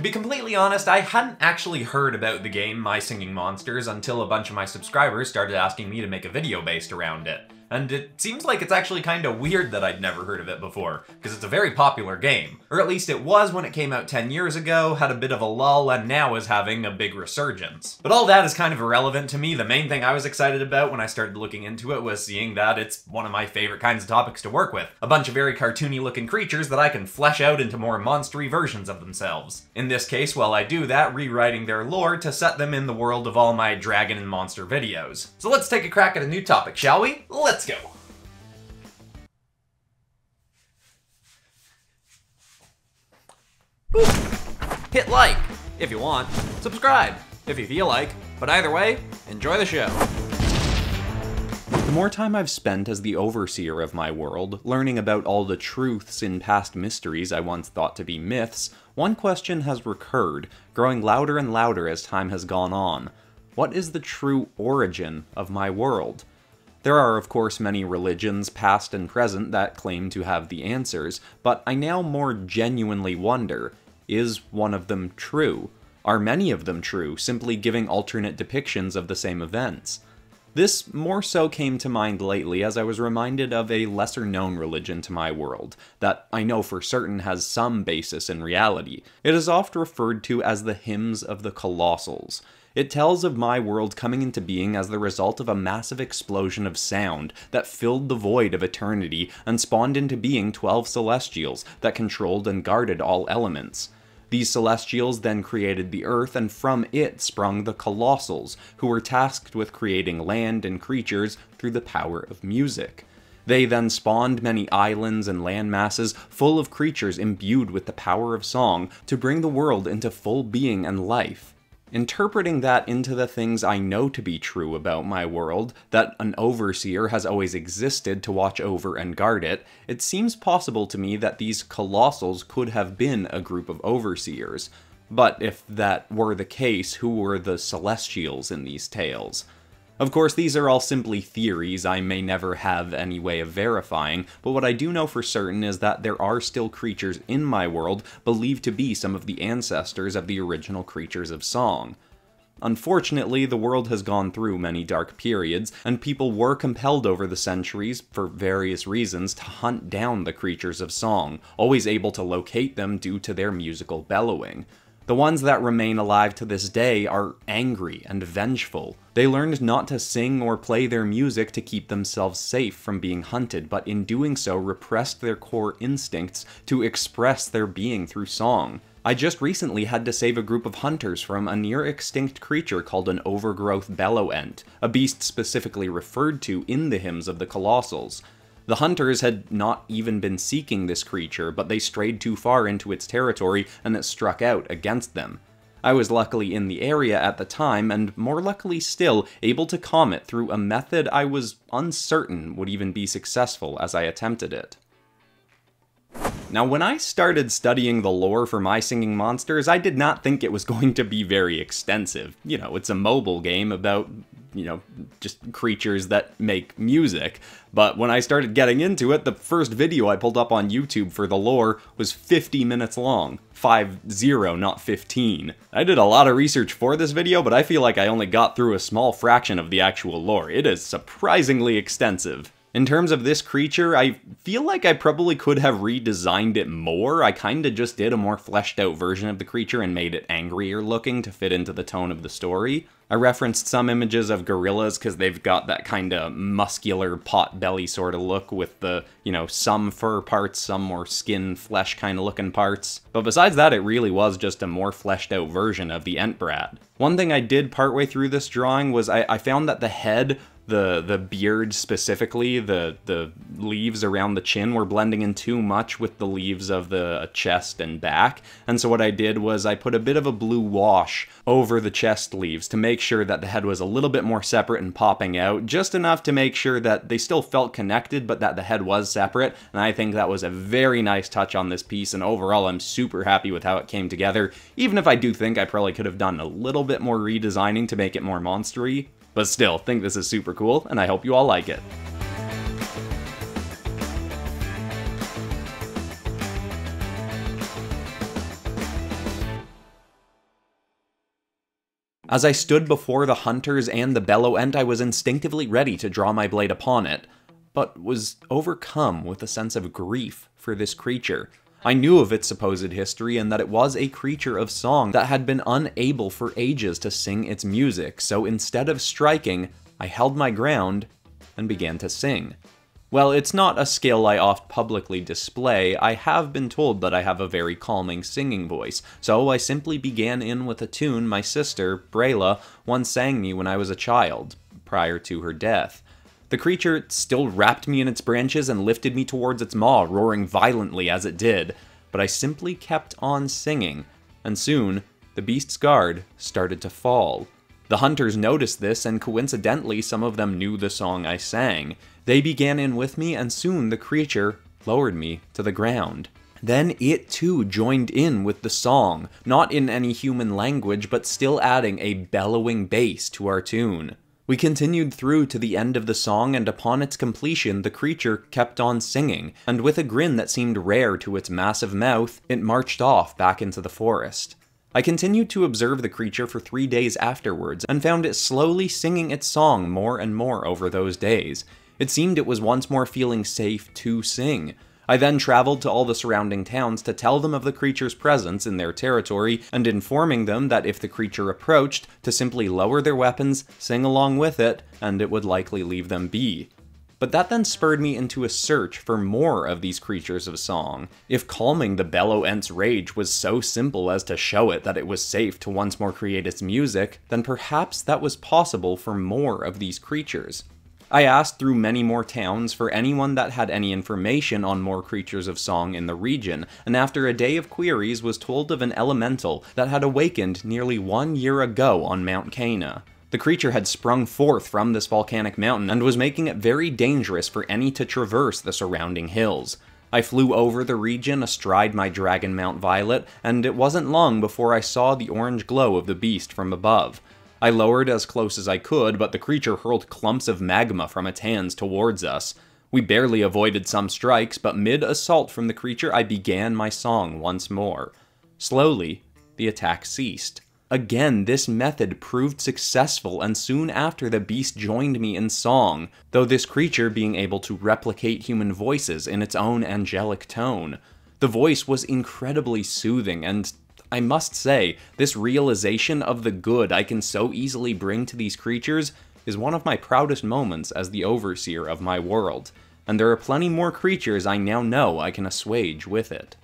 To be completely honest, I hadn't actually heard about the game My Singing Monsters until a bunch of my subscribers started asking me to make a video based around it. And it seems like it's actually kinda weird that I'd never heard of it before, because it's a very popular game. Or at least it was when it came out 10 years ago, had a bit of a lull, and now is having a big resurgence. But all that is kind of irrelevant to me. The main thing I was excited about when I started looking into it was seeing that it's one of my favorite kinds of topics to work with. A bunch of very cartoony looking creatures that I can flesh out into more monster-y versions of themselves. In this case, while I do that, rewriting their lore to set them in the world of all my dragon and monster videos. So let's take a crack at a new topic, shall we? Let's go. Boop. Hit like if you want, subscribe if you feel like, but either way, enjoy the show. The more time I've spent as the overseer of my world, learning about all the truths in past mysteries I once thought to be myths, one question has recurred, growing louder and louder as time has gone on. What is the true origin of my world? There are, of course, many religions, past and present, that claim to have the answers, but I now more genuinely wonder, is one of them true? Are many of them true, simply giving alternate depictions of the same events? This more so came to mind lately as I was reminded of a lesser-known religion to my world, that I know for certain has some basis in reality. It is oft referred to as the Hymns of the Colossals. It tells of my world coming into being as the result of a massive explosion of sound that filled the void of eternity and spawned into being 12 celestials that controlled and guarded all elements. These celestials then created the earth, and from it sprung the Colossals, who were tasked with creating land and creatures through the power of music. They then spawned many islands and landmasses full of creatures imbued with the power of song to bring the world into full being and life. Interpreting that into the things I know to be true about my world, that an overseer has always existed to watch over and guard it, it seems possible to me that these Colossals could have been a group of overseers. But if that were the case, who were the Celestials in these tales? Of course, these are all simply theories I may never have any way of verifying, but what I do know for certain is that there are still creatures in my world believed to be some of the ancestors of the original creatures of song. Unfortunately, the world has gone through many dark periods, and people were compelled over the centuries, for various reasons, to hunt down the creatures of song, always able to locate them due to their musical bellowing. The ones that remain alive to this day are angry and vengeful. They learned not to sing or play their music to keep themselves safe from being hunted, but in doing so repressed their core instincts to express their being through song. I just recently had to save a group of hunters from a near-extinct creature called an overgrowth Bellowent, a beast specifically referred to in the Hymns of the Colossals. The hunters had not even been seeking this creature, but they strayed too far into its territory and it struck out against them. I was luckily in the area at the time, and more luckily still, able to calm it through a method I was uncertain would even be successful as I attempted it. Now, when I started studying the lore for My Singing Monsters, I did not think it was going to be very extensive. You know, it's a mobile game about, you know, just creatures that make music. But when I started getting into it, the first video I pulled up on YouTube for the lore was 50 minutes long. 50, not 15. I did a lot of research for this video, but I feel like I only got through a small fraction of the actual lore. It is surprisingly extensive. In terms of this creature, I feel like I probably could have redesigned it more. I kinda just did a more fleshed out version of the creature and made it angrier looking to fit into the tone of the story. I referenced some images of gorillas because they've got that kinda muscular pot belly sort of look with the, you know, some fur parts, some more skin, flesh kinda looking parts. But besides that, it really was just a more fleshed out version of the Entbrat. One thing I did partway through this drawing was I found that the head, the beard specifically, the leaves around the chin were blending in too much with the leaves of the chest and back, and so what I did was I put a bit of a blue wash over the chest leaves to make sure that the head was a little bit more separate and popping out, just enough to make sure that they still felt connected but that the head was separate, and I think that was a very nice touch on this piece, and overall I'm super happy with how it came together, even if I do think I probably could have done a little bit more redesigning to make it more monstery. But still, think this is super cool, and I hope you all like it. As I stood before the hunters and the Bellowent, I was instinctively ready to draw my blade upon it, but was overcome with a sense of grief for this creature. I knew of its supposed history and that it was a creature of song that had been unable for ages to sing its music, so instead of striking, I held my ground and began to sing. Well, it's not a skill I oft publicly display, I have been told that I have a very calming singing voice, so I simply began in with a tune my sister, Brayla, once sang me when I was a child, prior to her death. The creature still wrapped me in its branches and lifted me towards its maw, roaring violently as it did, but I simply kept on singing, and soon, the beast's guard started to fall. The hunters noticed this, and coincidentally some of them knew the song I sang. They began in with me, and soon the creature lowered me to the ground. Then it too joined in with the song, not in any human language, but still adding a bellowing bass to our tune. We continued through to the end of the song, and upon its completion, the creature kept on singing, and with a grin that seemed rare to its massive mouth, it marched off back into the forest. I continued to observe the creature for 3 days afterwards, and found it slowly singing its song more and more over those days. It seemed it was once more feeling safe to sing. I then traveled to all the surrounding towns to tell them of the creature's presence in their territory, and informing them that if the creature approached, to simply lower their weapons, sing along with it, and it would likely leave them be. But that then spurred me into a search for more of these creatures of song. If calming the Bellowent's rage was so simple as to show it that it was safe to once more create its music, then perhaps that was possible for more of these creatures. I asked through many more towns for anyone that had any information on more creatures of song in the region, and after a day of queries was told of an elemental that had awakened nearly 1 year ago on Mount Kayna. The creature had sprung forth from this volcanic mountain and was making it very dangerous for any to traverse the surrounding hills. I flew over the region astride my dragon Mount Violet, and it wasn't long before I saw the orange glow of the beast from above. I lowered as close as I could, but the creature hurled clumps of magma from its hands towards us. We barely avoided some strikes, but mid-assault from the creature I began my song once more. Slowly, the attack ceased. Again, this method proved successful, and soon after the beast joined me in song, though this creature being able to replicate human voices in its own angelic tone. The voice was incredibly soothing, and I must say, this realization of the good I can so easily bring to these creatures is one of my proudest moments as the overseer of my world, and there are plenty more creatures I now know I can assuage with it.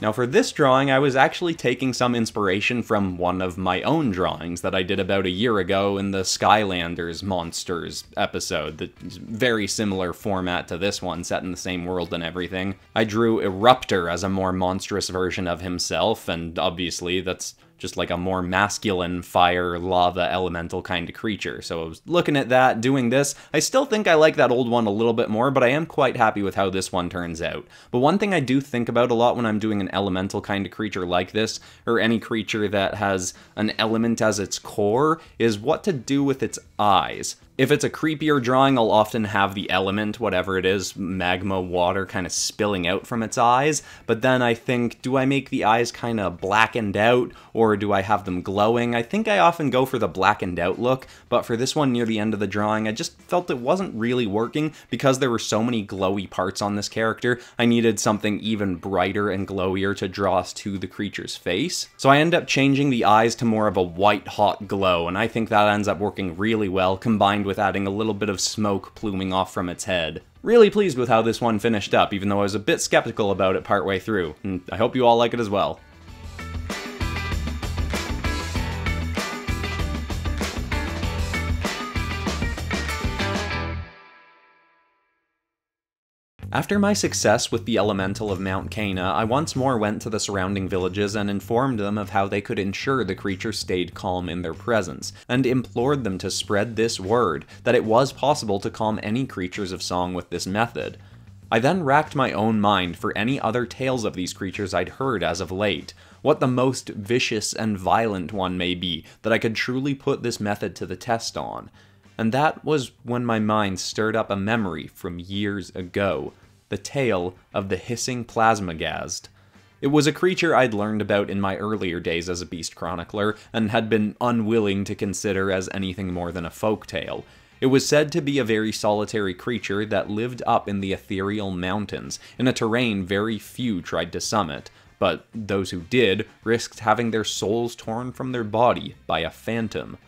Now for this drawing, I was actually taking some inspiration from one of my own drawings that I did about a year ago in the Skylanders Monsters episode, the very similar format to this one, set in the same world and everything. I drew Eruptor as a more monstrous version of himself, and obviously that's just like a more masculine fire, lava, elemental kind of creature. So I was looking at that, doing this. I still think I like that old one a little bit more, but I am quite happy with how this one turns out. But one thing I do think about a lot when I'm doing an elemental kind of creature like this, or any creature that has an element as its core, is what to do with its eyes. If it's a creepier drawing, I'll often have the element, whatever it is, magma, water, kind of spilling out from its eyes, but then I think, do I make the eyes kind of blackened out, or do I have them glowing? I think I often go for the blackened out look, but for this one near the end of the drawing, I just felt it wasn't really working because there were so many glowy parts on this character. I needed something even brighter and glowier to draw us to the creature's face. So I end up changing the eyes to more of a white hot glow, and I think that ends up working really well, combined with adding a little bit of smoke pluming off from its head. Really pleased with how this one finished up, even though I was a bit skeptical about it partway through, and I hope you all like it as well. After my success with the elemental of Mount Kayna, I once more went to the surrounding villages and informed them of how they could ensure the creature stayed calm in their presence, and implored them to spread this word, that it was possible to calm any creatures of song with this method. I then racked my own mind for any other tales of these creatures I'd heard as of late, what the most vicious and violent one may be that I could truly put this method to the test on. And that was when my mind stirred up a memory from years ago, the tale of the hissing Plasma Ghazt. It was a creature I'd learned about in my earlier days as a Beast Chronicler, and had been unwilling to consider as anything more than a folktale. It was said to be a very solitary creature that lived up in the Ethereal mountains, in a terrain very few tried to summit, but those who did risked having their souls torn from their body by a phantom.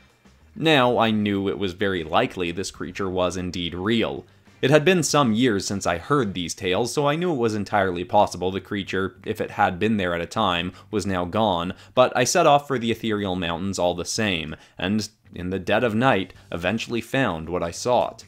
Now I knew it was very likely this creature was indeed real. It had been some years since I heard these tales, so I knew it was entirely possible the creature, if it had been there at a time, was now gone, but I set off for the Ethereal mountains all the same, and, in the dead of night, eventually found what I sought.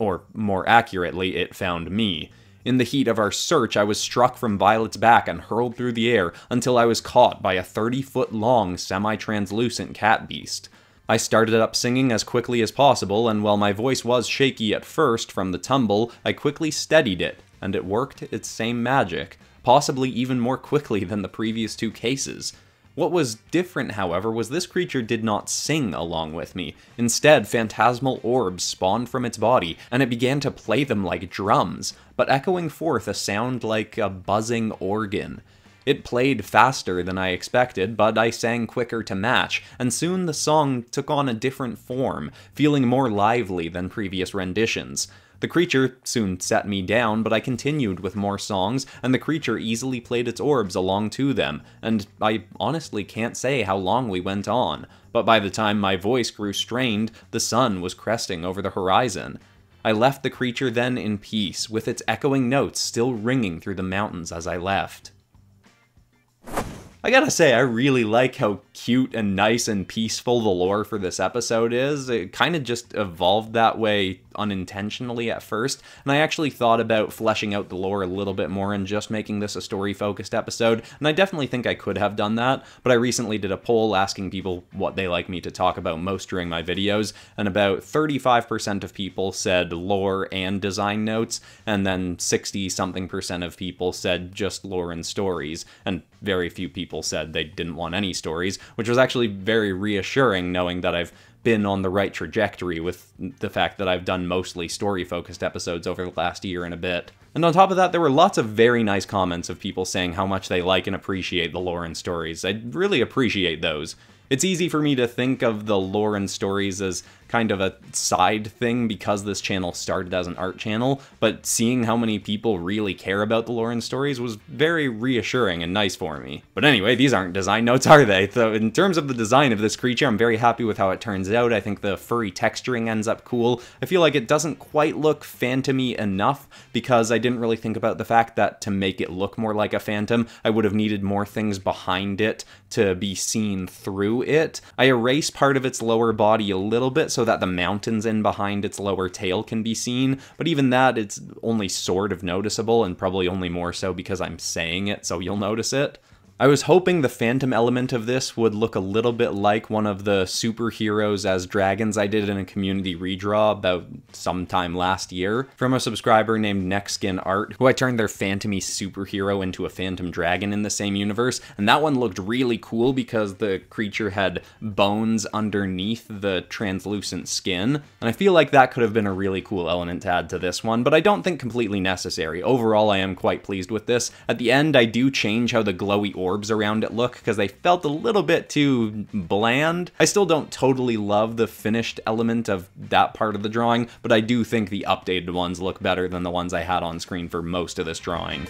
Or, more accurately, it found me. In the heat of our search, I was struck from Violet's back and hurled through the air until I was caught by a 30-foot-long, semi-translucent cat beast. I started up singing as quickly as possible, and while my voice was shaky at first from the tumble, I quickly steadied it, and it worked its same magic, possibly even more quickly than the previous two cases. What was different, however, was this creature did not sing along with me. Instead, phantasmal orbs spawned from its body, and it began to play them like drums, but echoing forth a sound like a buzzing organ. It played faster than I expected, but I sang quicker to match, and soon the song took on a different form, feeling more lively than previous renditions. The creature soon set me down, but I continued with more songs, and the creature easily played its orbs along to them, and I honestly can't say how long we went on, but by the time my voice grew strained, the sun was cresting over the horizon. I left the creature then in peace, with its echoing notes still ringing through the mountains as I left. I gotta say, I really like how cute and nice and peaceful the lore for this episode is. It kind of just evolved that way unintentionally at first, and I actually thought about fleshing out the lore a little bit more and just making this a story-focused episode, and I definitely think I could have done that, but I recently did a poll asking people what they like me to talk about most during my videos, and about 35% of people said lore and design notes, and then 60-something% of people said just lore and stories, and very few people said they didn't want any stories, which was actually very reassuring knowing that I've been on the right trajectory with the fact that I've done mostly story-focused episodes over the last year and a bit. And on top of that, there were lots of very nice comments of people saying how much they like and appreciate the lore and stories. I really appreciate those. It's easy for me to think of the lore and stories as kind of a side thing because this channel started as an art channel, but seeing how many people really care about the lore and stories was very reassuring and nice for me. But anyway, these aren't design notes, are they? So in terms of the design of this creature, I'm very happy with how it turns out. I think the furry texturing ends up cool. I feel like it doesn't quite look phantom-y enough because I didn't really think about the fact that to make it look more like a phantom, I would have needed more things behind it to be seen through it. I erase part of its lower body a little bit so that the mountains in behind its lower tail can be seen, but even that, it's only sort of noticeable, and probably only more so because I'm saying it, so you'll notice it. I was hoping the phantom element of this would look a little bit like one of the superheroes as dragons I did in a community redraw about sometime last year from a subscriber named Nexkin Art, who I turned their phantom-y superhero into a phantom dragon in the same universe, and that one looked really cool because the creature had bones underneath the translucent skin, and I feel like that could have been a really cool element to add to this one, but I don't think completely necessary. Overall, I am quite pleased with this. At the end, I do change how the glowy orbs around it look because they felt a little bit too bland. I still don't totally love the finished element of that part of the drawing, but I do think the updated ones look better than the ones I had on screen for most of this drawing.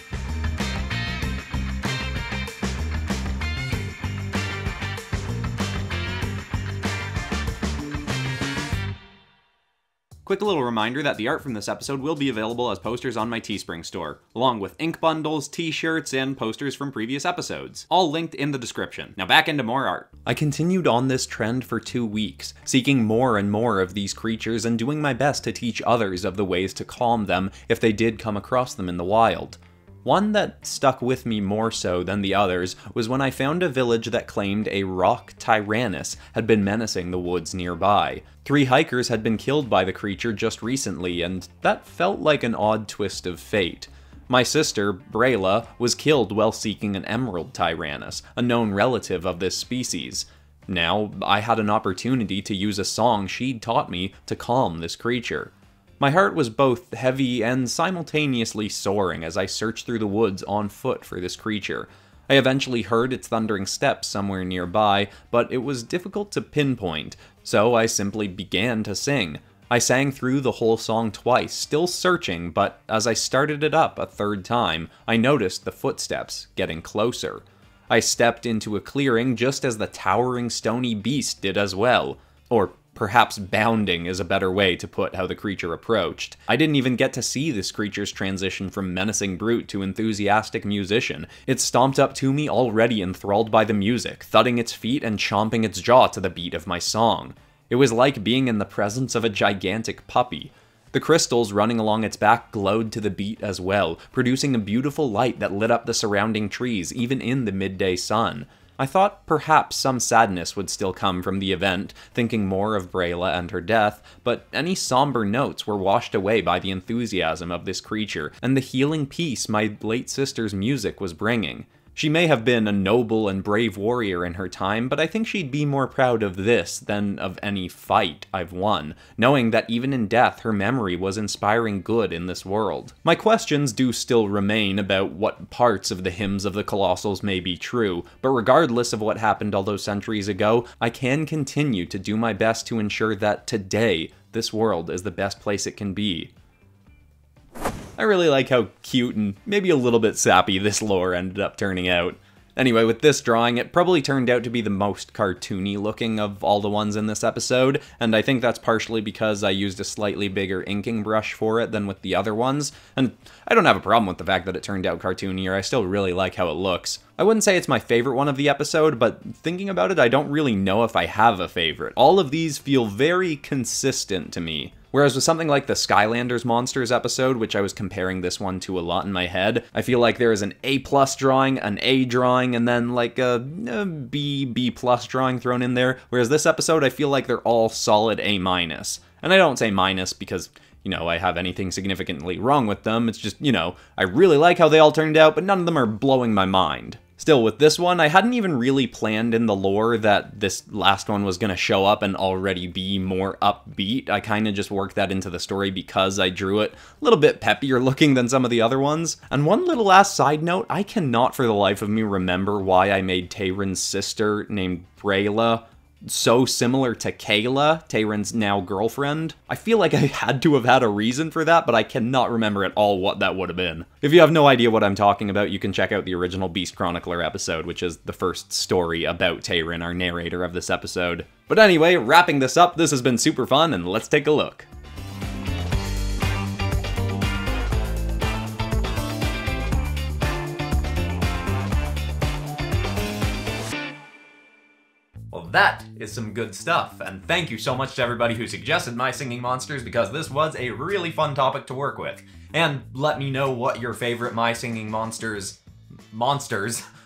Quick little reminder that the art from this episode will be available as posters on my Teespring store, along with ink bundles, t-shirts, and posters from previous episodes, all linked in the description. Now back into more art. I continued on this trend for 2 weeks, seeking more and more of these creatures and doing my best to teach others of the ways to calm them if they did come across them in the wild. One that stuck with me more so than the others was when I found a village that claimed a rock Tyranus had been menacing the woods nearby. 3 hikers had been killed by the creature just recently, and that felt like an odd twist of fate. My sister, Brayla, was killed while seeking an emerald Tyranus, a known relative of this species. Now, I had an opportunity to use a song she'd taught me to calm this creature. My heart was both heavy and simultaneously soaring as I searched through the woods on foot for this creature. I eventually heard its thundering steps somewhere nearby, but it was difficult to pinpoint, so I simply began to sing. I sang through the whole song twice, still searching, but as I started it up a third time, I noticed the footsteps getting closer. I stepped into a clearing just as the towering stony beast did as well, or perhaps bounding is a better way to put how the creature approached. I didn't even get to see this creature's transition from menacing brute to enthusiastic musician. It stomped up to me already enthralled by the music, thudding its feet and chomping its jaw to the beat of my song. It was like being in the presence of a gigantic puppy. The crystals running along its back glowed to the beat as well, producing a beautiful light that lit up the surrounding trees even in the midday sun. I thought perhaps some sadness would still come from the event, thinking more of Brayla and her death, but any somber notes were washed away by the enthusiasm of this creature and the healing peace my late sister's music was bringing. She may have been a noble and brave warrior in her time, but I think she'd be more proud of this than of any fight I've won, knowing that even in death her memory was inspiring good in this world. My questions do still remain about what parts of the Hymns of the Colossals may be true, but regardless of what happened all those centuries ago, I can continue to do my best to ensure that today this world is the best place it can be. I really like how cute and maybe a little bit sappy this lore ended up turning out. Anyway, with this drawing, it probably turned out to be the most cartoony looking of all the ones in this episode, and I think that's partially because I used a slightly bigger inking brush for it than with the other ones, and I don't have a problem with the fact that it turned out cartoonier. I still really like how it looks. I wouldn't say it's my favorite one of the episode, but thinking about it, I don't really know if I have a favorite. All of these feel very consistent to me. Whereas with something like the Skylanders Monsters episode, which I was comparing this one to a lot in my head, I feel like there is an A+ drawing, an A drawing, and then like a B+ drawing thrown in there. Whereas this episode, I feel like they're all solid A-. And I don't say minus because, you know, I have anything significantly wrong with them. It's just, you know, I really like how they all turned out, but none of them are blowing my mind. Still, with this one, I hadn't even really planned in the lore that this last one was going to show up and already be more upbeat. I kind of just worked that into the story because I drew it a little bit peppier looking than some of the other ones. And one little last side note, I cannot for the life of me remember why I made Tyran's sister, named Brayla, so similar to Kayla, Tyran's now girlfriend. I feel like I had to have had a reason for that, but I cannot remember at all what that would have been. If you have no idea what I'm talking about, you can check out the original Beast Chronicler episode, which is the first story about Tyran, our narrator of this episode. But anyway, wrapping this up, this has been super fun, and let's take a look. That is some good stuff, and thank you so much to everybody who suggested My Singing Monsters, because this was a really fun topic to work with. And let me know what your favorite My Singing monsters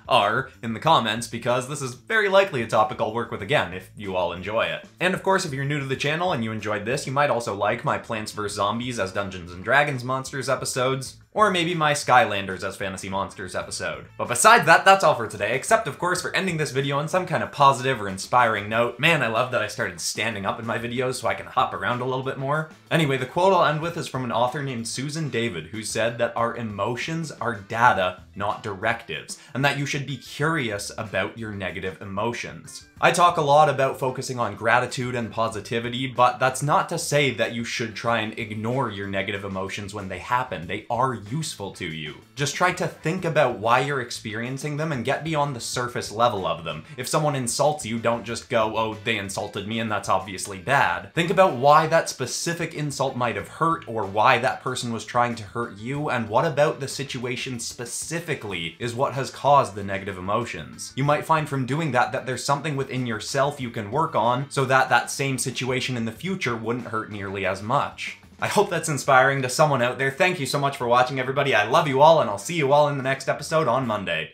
are in the comments, because this is very likely a topic I'll work with again if you all enjoy it. And of course, if you're new to the channel and you enjoyed this, you might also like my Plants vs. Zombies as Dungeons & Dragons Monsters episodes, or maybe my Skylanders as Fantasy Monsters episode. But besides that, that's all for today, except of course for ending this video on some kind of positive or inspiring note. Man, I love that I started standing up in my videos so I can hop around a little bit more. Anyway, the quote I'll end with is from an author named Susan David, who said that our emotions are data, not directives, and that you should be curious about your negative emotions. I talk a lot about focusing on gratitude and positivity, but that's not to say that you should try and ignore your negative emotions when they happen. They are useful to you. Just try to think about why you're experiencing them and get beyond the surface level of them. If someone insults you, don't just go, oh, they insulted me and that's obviously bad. Think about why that specific insult might have hurt, or why that person was trying to hurt you, and what about the situation specifically is what has caused the negative emotions. You might find from doing that that there's something with in yourself you can work on so that that same situation in the future wouldn't hurt nearly as much. I hope that's inspiring to someone out there. Thank you so much for watching, everybody. I love you all, and I'll see you all in the next episode on Monday.